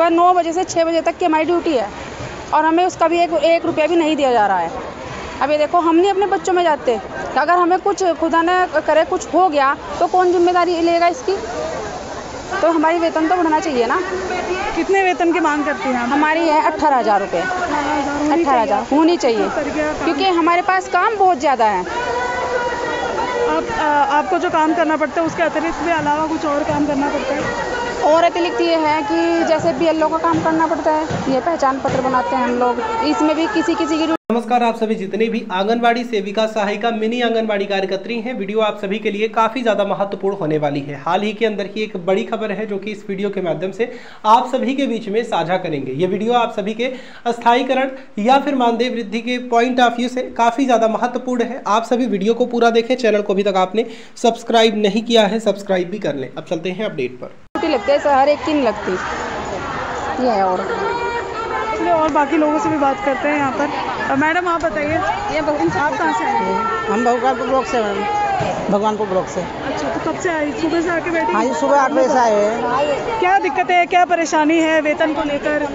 सुबह 9 बजे से 6 बजे तक की हमारी ड्यूटी है और हमें उसका भी एक रुपया भी नहीं दिया जा रहा है। अब ये देखो, हम नहीं अपने बच्चों में जाते, अगर हमें कुछ खुदा न करे कुछ हो गया तो कौन जिम्मेदारी लेगा इसकी? तो हमारी वेतन तो बढ़ाना चाहिए ना। कितने वेतन की मांग करती हैं? हमारी है 18,000 रुपये, 18,000 होनी चाहिए क्योंकि हमारे पास काम बहुत ज़्यादा है। आपको जो काम करना पड़ता है उसके अतिरिक्त भी अलावा कुछ और काम करना पड़ता है? और अतिरिक्त ये है कि जैसे BLO का काम करना पड़ता है, ये पहचान पत्र बनाते हैं हम लोग, इसमें भी किसी की। नमस्कार, आप सभी जितने भी आंगनवाड़ी सेविका सहायिका मिनी आंगनवाड़ी कार्यकर्त्री हैं, वीडियो आप सभी के लिए काफ़ी ज़्यादा महत्वपूर्ण होने वाली है। हाल ही के अंदर की एक बड़ी खबर है जो कि इस वीडियो के माध्यम से आप सभी के बीच में साझा करेंगे। ये वीडियो आप सभी के स्थायीकरण या फिर मानदेय वृद्धि के पॉइंट ऑफ व्यू से काफ़ी ज़्यादा महत्वपूर्ण है। आप सभी वीडियो को पूरा देखें। चैनल को अभी तक आपने सब्सक्राइब नहीं किया है, सब्सक्राइब भी कर लें। अब चलते हैं अपडेट पर। लगती है हर एक की लगती ये, और बाकी लोगों से भी बात करते हैं यहाँ पर। मैडम आप बताइए, ये आप कहाँ से आए? हम भगवानपुर ब्लॉक से। मैडम भगवानपुर ब्लॉक से। अच्छा, तो कब से आए? सुबह से आके बैठे? हाँ, सुबह 8 बजे से आए हैं। क्या दिक्कत है, क्या परेशानी है वेतन को लेकर?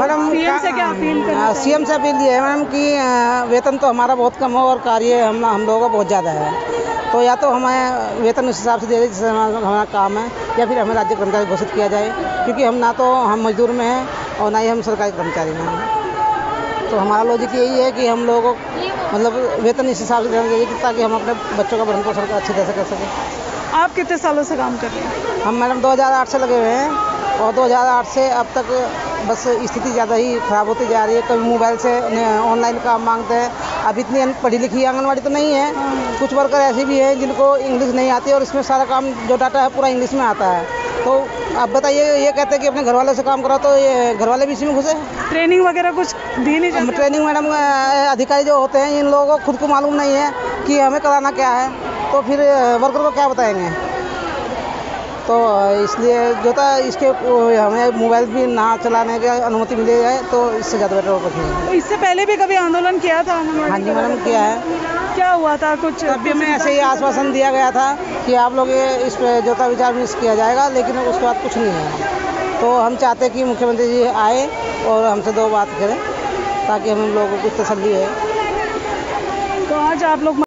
मैडम CM से क्या अपील करें? CM से अपील ये है मैडम कि वेतन तो हमारा बहुत कम हो और कार्य हम लोगों का बहुत ज़्यादा है, तो या तो हमें वेतन उस हिसाब से दे जिससे हमारा काम है, या फिर हमें राज्य कर्मचारी घोषित किया जाए क्योंकि हम ना तो हम मजदूर में हैं और ना ही हम सरकारी कर्मचारी में हैं। तो हमारा लॉजिक यही है कि हम लोगों को मतलब वेतन इस हिसाब से देना चाहिए कि ताकि हम अपने बच्चों का भरण पोषण अच्छी तरह से कर सकें। आप कितने सालों से काम कर रहे हैं? हम मैडम 2008 से लगे हुए हैं और 2008 से अब तक बस स्थिति ज़्यादा ही ख़राब होती जा रही है। कभी मोबाइल से ऑनलाइन काम मांगते हैं। अब इतनी पढ़ी लिखी आंगनवाड़ी तो नहीं है, कुछ वर्कर ऐसे भी हैं जिनको इंग्लिश नहीं आती और इसमें सारा काम जो डाटा है पूरा इंग्लिश में आता है। तो आप बताइए, ये कहते हैं कि अपने घर वालों से काम करा, तो ये घर वाले भी इसी में घुसे। ट्रेनिंग वगैरह कुछ दी नहीं जाती? ट्रेनिंग मैडम अधिकारी जो होते हैं इन लोगों को खुद को मालूम नहीं है कि हमें कराना क्या है, तो फिर वर्कर को क्या बताएंगे? तो इसलिए जो था इसके हमें मोबाइल भी ना चलाने की अनुमति मिली जाए तो इससे ज़्यादा बेटर होगा। तो इससे पहले भी कभी आंदोलन किया था? हाँ जी मैडम किया है। क्या हुआ था कुछ? अभी हमें ऐसे ही आश्वासन दिया गया था कि आप लोग इस पर जो था विचार विमर्श किया जाएगा, लेकिन उसके बाद कुछ नहीं है। तो हम चाहते कि मुख्यमंत्री जी आए और हमसे दो बात करें ताकि हम लोगों को कुछ तसल्ली है। तो आज आप लोग